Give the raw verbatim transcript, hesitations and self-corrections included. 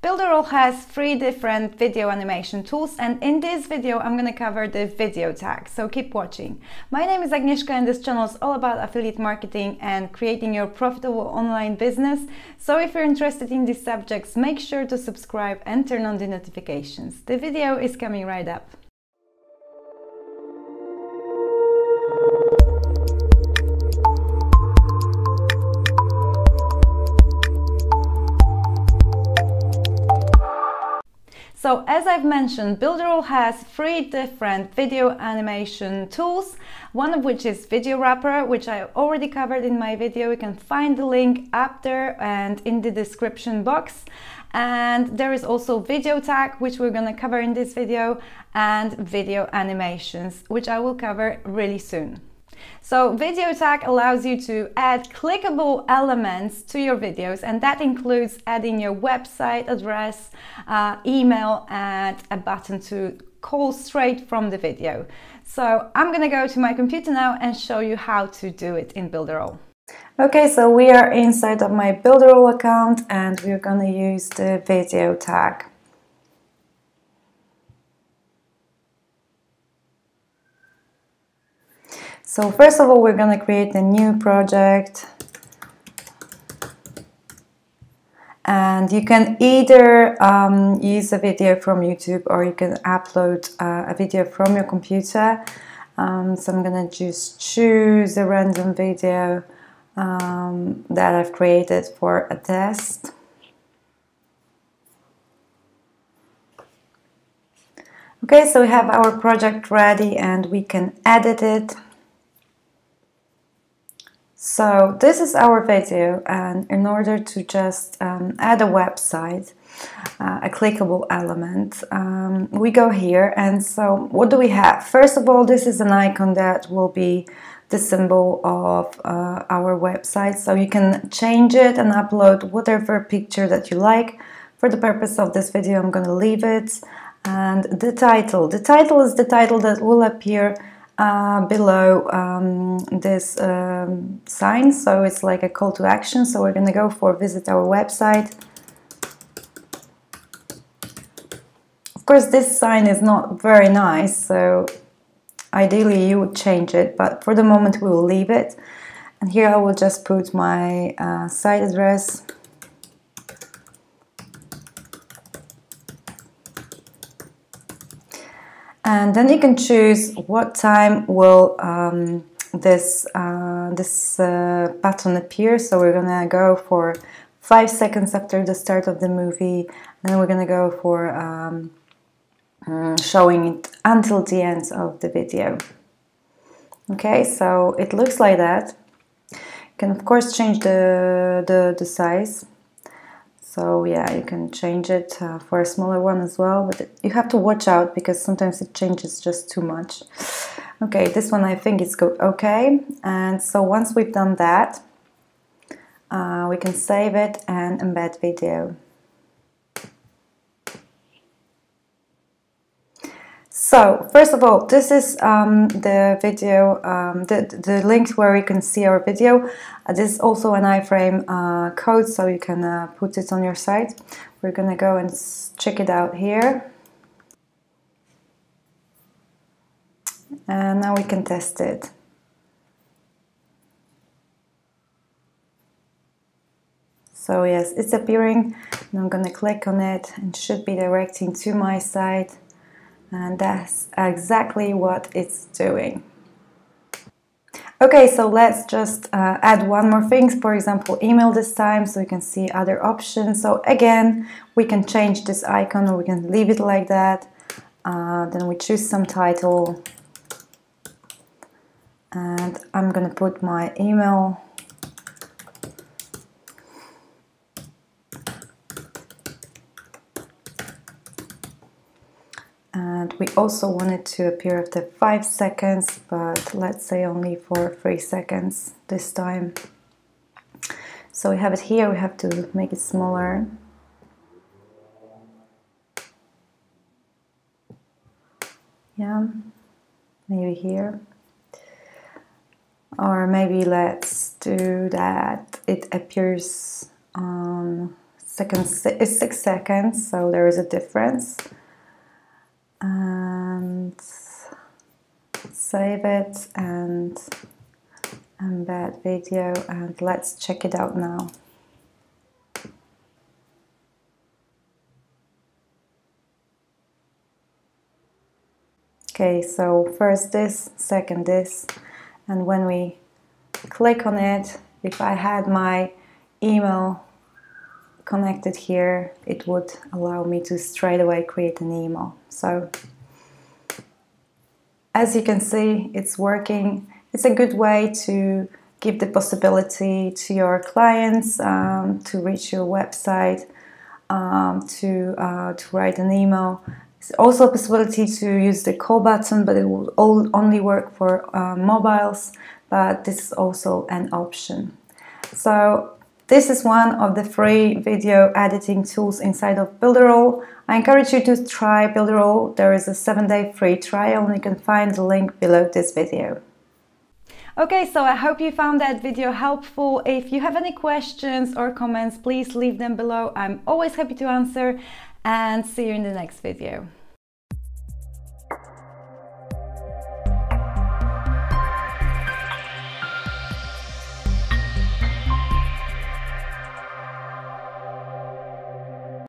Builderall has three different video animation tools, and in this video I'm going to cover the video tag, so keep watching. My name is Agnieszka and this channel is all about affiliate marketing and creating your profitable online business, so if you're interested in these subjects, make sure to subscribe and turn on the notifications. The video is coming right up. So as I've mentioned, Builderall has three different video animation tools, one of which is Video Wrapper, which I already covered in my video. You can find the link up there and in the description box. And there is also Video Tag, which we're going to cover in this video, and Video Animations, which I will cover really soon. So Video Tag allows you to add clickable elements to your videos, and that includes adding your website address, uh, email, and a button to call straight from the video. So I'm gonna go to my computer now and show you how to do it in Builderall. Okay, so we are inside of my Builderall account and we're gonna use the Video Tag. So first of all, we're going to create a new project, and you can either um, use a video from YouTube or you can upload uh, a video from your computer. Um, so I'm going to just choose a random video um, that I've created for a test. Okay, so we have our project ready and we can edit it. So this is our video, and in order to just um, add a website, uh, a clickable element, um, we go here. And so what do we have? First of all, this is an icon that will be the symbol of uh, our website. So you can change it and upload whatever picture that you like. For the purpose of this video, I'm going to leave it. And the title. The title is the title that will appear Uh, below um, this um, sign, so it's like a call to action. So we're gonna go for visit our website. Of course, this sign is not very nice, so ideally you would change it, but for the moment we will leave it. And here I will just put my uh, site address. And then you can choose what time will um, this, uh, this uh, button appear. So we're gonna go for five seconds after the start of the movie, and then we're gonna go for um, showing it until the end of the video. Okay, so it looks like that. You can of course change the, the, the size. So yeah, you can change it uh, for a smaller one as well, but you have to watch out because sometimes it changes just too much. Okay, this one I think is good. Okay, and so once we've done that, uh, we can save it and embed video. So first of all, this is um, the video, um, the, the link where you can see our video. Uh, this is also an iframe uh, code, so you can uh, put it on your site. We're gonna go and check it out here. And now we can test it. So yes, it's appearing, and I'm gonna click on it and should be directing to my site. And that's exactly what it's doing. Okay, so let's just uh, add one more thing, for example, email this time, so you can see other options. So again, we can change this icon or we can leave it like that. Uh, then we choose some title. And I'm gonna put my email. And we also want it to appear after five seconds, but let's say only for three seconds this time. So we have it here, we have to make it smaller. Yeah, maybe here. Or maybe let's do that. It appears on seconds, six seconds, so there is a difference. And save it and embed video, and let's check it out now. Okay, so first this, second this, and when we click on it, if I had my email connected here, it would allow me to straight away create an email. So as you can see, it's working. It's a good way to give the possibility to your clients um, to reach your website, um, to, uh, to write an email. It's also a possibility to use the call button, but it will only work for uh, mobiles, but this is also an option. So this is one of the free video editing tools inside of Builderall. I encourage you to try Builderall. There is a seven day free trial, and you can find the link below this video. Okay, so I hope you found that video helpful. If you have any questions or comments, please leave them below. I'm always happy to answer. And see you in the next video.